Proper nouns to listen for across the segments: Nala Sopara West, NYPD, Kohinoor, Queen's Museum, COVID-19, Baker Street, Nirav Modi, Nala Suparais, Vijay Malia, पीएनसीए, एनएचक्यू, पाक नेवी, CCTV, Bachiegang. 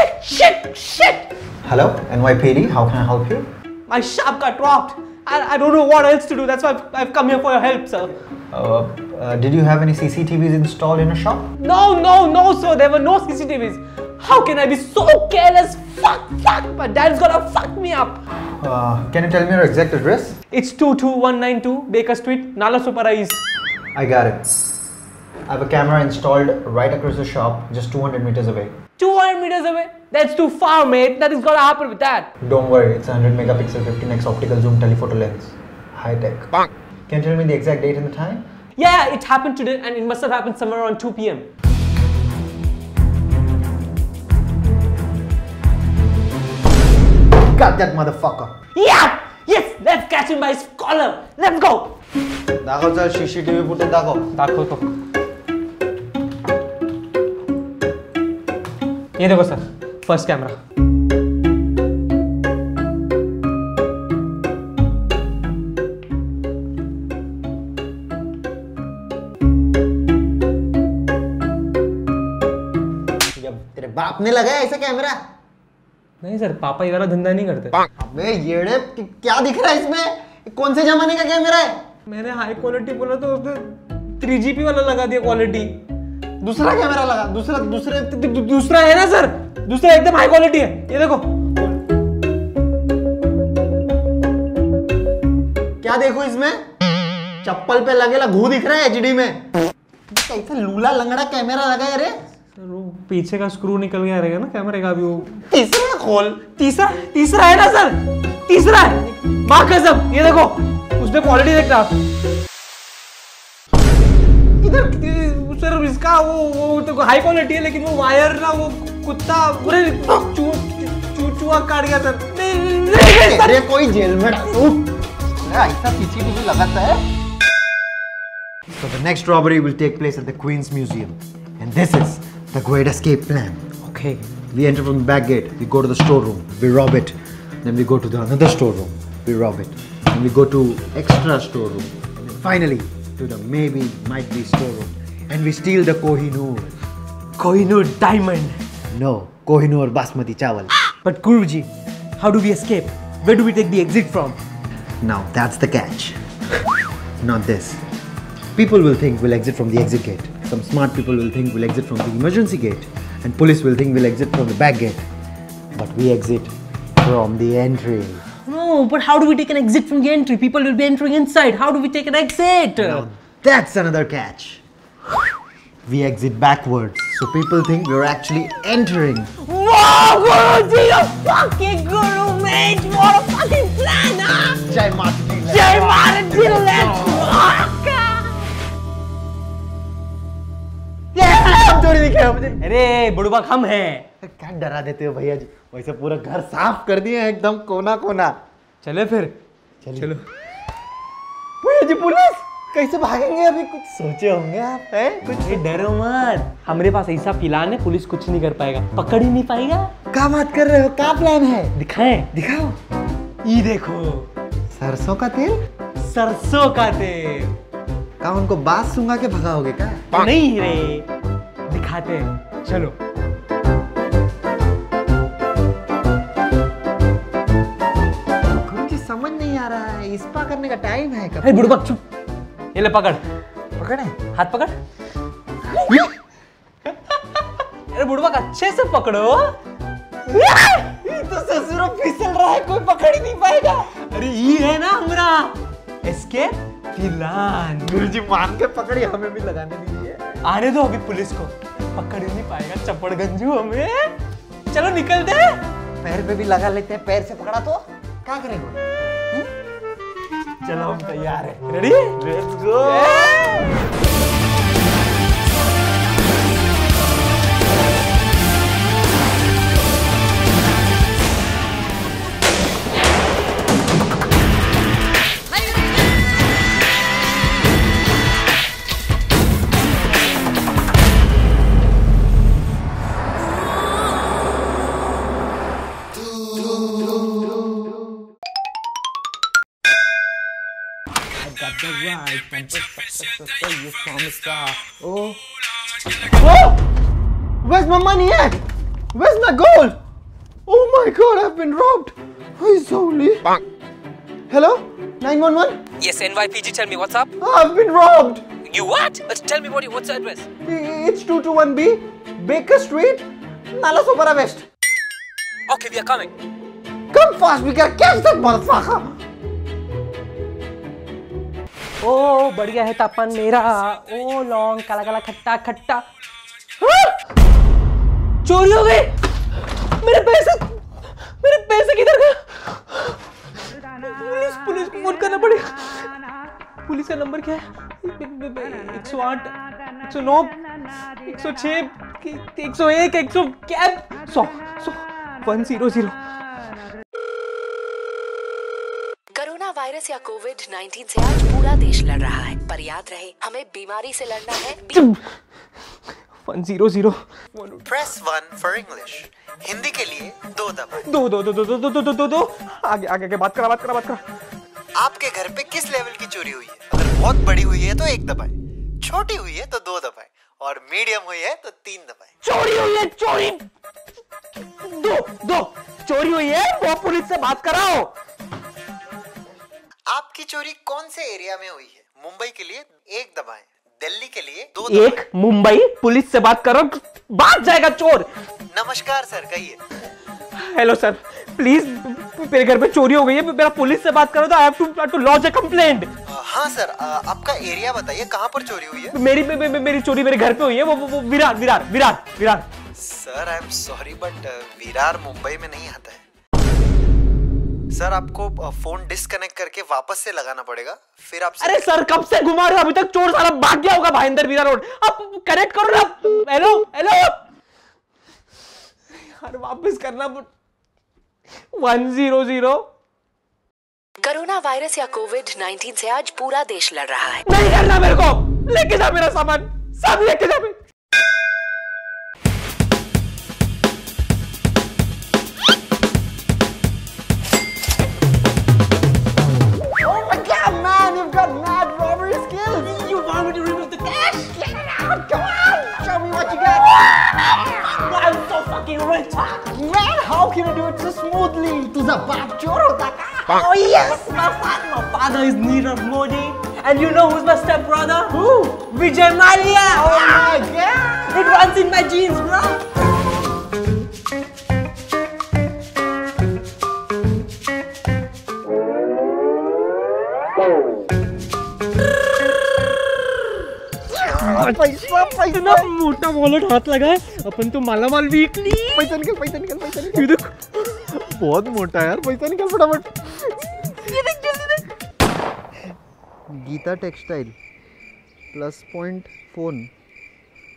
Shit, shit, shit! Hello, NYPD, how can I help you? My shop got robbed. I don't know what else to do. That's why I've come here for your help, sir. Did you have any CCTVs installed in your shop? No, sir. There were no CCTVs. How can I be so careless? Fuck! My dad's gonna fuck me up. Can you tell me your exact address? It's 22192 Baker Street, Nala Suparais. I got it. I have a camera installed right across the shop, just 200 meters away. 200 meters away? That's too far, mate. Nothing's gonna happen with that. Don't worry, it's a 100 megapixel 15x optical zoom telephoto lens. High tech. Bang. Can you tell me the exact date and the time? Yeah, it happened today and it must have happened somewhere around 2 p.m. Got that motherfucker. Yeah! Yes! Let's catch him by his collar. Let's go! Dakho sir, CCTV put it dakho. Dakho to. ये देखो sir, first camera. तेरे बाप ने लगाया ऐसा camera? नहीं sir, पापा ये वाला धंधा नहीं करते। अबे येड़े क्या दिख रहा है इसमें? कौन से जमाने का कैमरा है? मैंने हाई क्वालिटी बोला तो उसने 3GP वाला लगा दिया क्वालिटी। दूसरा कैमरा लगा दूसरा है ना सर, दूसरा एकदम हाई क्वालिटी है। ये देखो, क्या देखो इसमें? चप्पल पे लगेला घू दिख रहा है एचडी में। कैसा लूला लंगड़ा कैमरा लगा है रे। वो पीछे का स्क्रू निकल गया रहेगा ना कैमरे का भी। वो तीसरा खोल, तीसरा है ना सर, तीसरा है। मां कसम, ये देखो उसमें क्वालिटी देख रहा है। सर इसका वो तो हाई क्वालिटी है, लेकिन वो वायर ना, वो कुत्ता पूरे चूचुआ काट गया सर। नहीं सर, ये कोई जेल में डालो। ऐसा सीसीटीवी लगाता है। So the next robbery will take place at the Queen's Museum, and this is the great escape plan. Okay. We enter from the back gate. We go to the storeroom. We rob it. Then we go to the another storeroom. We rob it. Then we go to extra storeroom. And finally to the maybe might be storeroom. And we steal the Kohinoor. Kohinoor diamond? No, Kohinoor basmati chawal. But Guruji, how do we escape? Where do we take the exit from? Now that's the catch. Not this. People will think we'll exit from the exit gate. Some smart people will think we'll exit from the emergency gate. And police will think we'll exit from the back gate. But we exit from the entry. No, but how do we take an exit from the entry? People will be entering inside. How do we take an exit? Now that's another catch. We exit backwards, so people think we're actually entering. Wow, Guruji, you're fucking guru, mate! What a fucking plan, huh? Jai Mataji, let's walk! Yeah, I'm totally kidding. मुझे अरे बड़ूबा हम हैं। क्या डरा देते हो भैया जी? वैसे पूरा घर साफ कर दिए एकदम कोना कोना। चले फिर, चलो। भैया जी पुलिस कैसे भागेंगे? अभी कुछ सोचे होंगे आप हैं? कुछ डरो मत, हमारे पास ऐसा प्लान है, पुलिस कुछ नहीं कर पाएगा, पकड़ ही नहीं पाएगा। क्या बात कर रहे हो? क्या प्लान है? दिखाओ। ये देखो, सरसों का तेल। सरसों का तेल क्या उनको बांस सूंघा के भगाओगे क्या? नहीं रे, दिखाते हैं, चलो। कुछ समझ नहीं आ रहा है, इसपा करने का टाइम है कब? बुढ़बक चुप, ये ले पकड़। पकड़े? हाथ पकड़। अरे बुढ़वा अच्छे से पकड़ो। ये तो ससुर फिसल रहा है, कोई पकड़ ही नहीं पाएगा। अरे ये है ना हमरा एस्केप प्लान। गुरुजी मान के पकड़ी, हमें भी लगाने दीजिए। आने दो अभी पुलिस को, पकड़ ही नहीं पाएगा चपड़ गंजू हमें। चलो निकलते हैं। पैर पे भी लगा लेते हैं, पैर से पकड़ा तो क्या करेंगे? चलो हम तैयार हैं। Ready? Let's go. Oh! Where's my money at? Where's my gold? Oh my god, I've been robbed. Who is only? Hello? 911? Yes, NYPD, tell me what's up. I've been robbed. You what? But tell me what's the address? It's 221B, Baker Street, Nala Sopara West. Okay, we are coming. Come fast, we gotta catch that motherfucker. Oh, बढ़िया है तापन मेरा. Oh, long, काला काला खट्टा खट्टा. चोरी हो गई. मेरे पैसे किधर गए? पुलिस को फोन करना पड़ेगा. पुलिस का नंबर क्या है? 108, 109, 106, 101, 100. कोरोना वायरस या कोविड-19 से आज पूरा देश लड़ रहा है, पर याद रहे हमें बीमारी से लड़ना है. 100. Press 1 for English. हिंदी के लिए 2 दबाएं. दो आगे बात करा. आपके घर पे किस लेवल की चोरी हुई है? अगर बहुत बड़ी हुई है तो 1 दबाएं, छोटी हुई है तो 2 दबाएं और मीडियम हुई है तो 3 दबाएं. चोरी हुई है, चोरी दो चोरी हुई है, वो पुलिस से बात कराओ. आपकी चोरी कौन से एरिया में हुई है? मुंबई के लिए 1 दबाएं, दिल्ली के लिए 2 दबाएं. 1 मुंबई, पुलिस से बात करो, भाग जाएगा चोर. नमस्कार सर, कहिए. हेलो सर, प्लीज मेरे घर पे चोरी हो गई है, मेरा पुलिस से बात करो तो I have to lodge a complaint. हाँ सर, आपका एरिया बताइए, कहाँ पर चोरी हुई है? मेरी चोरी मेरे घर पे हुई है, वो Virar. Sir I am sorry but Virar Mumbai में नहीं आता है. सर आपको फोन डिस्कनेक्ट करके वापस से लगाना पड़ेगा, फिर आप. अरे सर कब से घुमा रहे हो, अभी तक चोर सारा भाग गया होगा भाईंदर विरार रोड. अब कनेक्ट करो ना. हेलो यार, वापस करना. 100. कोरोना वायरस या कोविड-19 से आज पूरा देश लड़ रहा है. नहीं करना मेरे को, लेके जा मेरा सामान, सब लेके जा. Oh yes, my father is Nirav Modi, and you know who's my stepbrother? Who? Vijay Malia. Oh my god, it runs in my jeans, bro. पैसा ना मोटा वॉलेट हाथ लगाए अपन तो मालामाल. वीकली पैसा निकल. ये देख बहुत मोटा यार, पैसा निकल फटाफट. ये देख जल्दी. गीता टेक्सटाइल +0.4.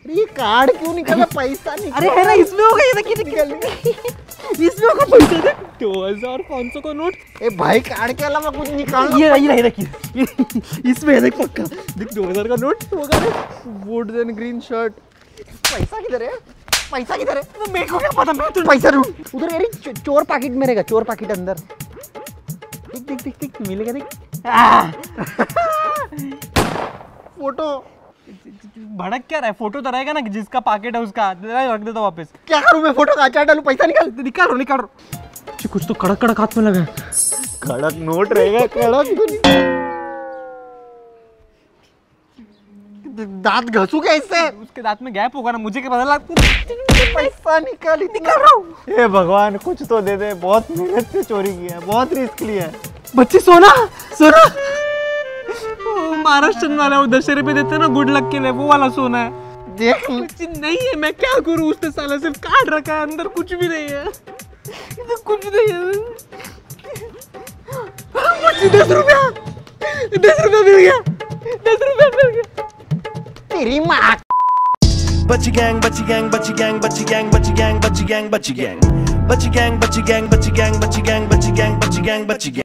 अरे ये कार्ड क्यों निकाला? पैसा निकला. अरे है ना, इसमें होगा. ये देख निकल, इसमें होगा पैसा. देख 2500 का नोट. ए भाई कार्ड के अलावा कुछ निकाल. ये रही इसमें. देख पक्का, देख 2000 का नोट होगा. Wood and green shirt. पैसा किधर है? तो मेरे को क्या पता. मैं तो पैसा ढूंढ. उधर मेरी चोर पैकेट में रहेगा, चोर पैकेट अंदर. देख मिलेगा. देख फोटो भड़क क्या रहा है? फोटो तो रहेगा ना, जिसका पैकेट है उसका रख देता वापस. क्या करूं मैं? फोटो का क्या डालूं? पैसा निकाल. कुछ तो कड़क हाथ में लगा. कड़क नोट रहेगा, कड़क. दांत घसू कैसे? उसके दांत में गैप होगा ना, मुझे क्या पता लगा. पैसा निकाल रहा हूं. हे भगवान कुछ तो दे दे, बहुत मेहनत से चोरी किया है, बहुत रिस्क लिया है. बच्चे सोना महाराष्ट्र वाला वो दशहरे पे देते ना गुड लक के लिए, वो वाला सोना है. देख नहीं है, मैं क्या करूं? उसने साला सिर्फ काट रखा है, अंदर कुछ भी नहीं है. इधर कुछ नहीं है. मुझे 10 रुपया मिल गया. 10 रुपया मिल गया. Butchie gang.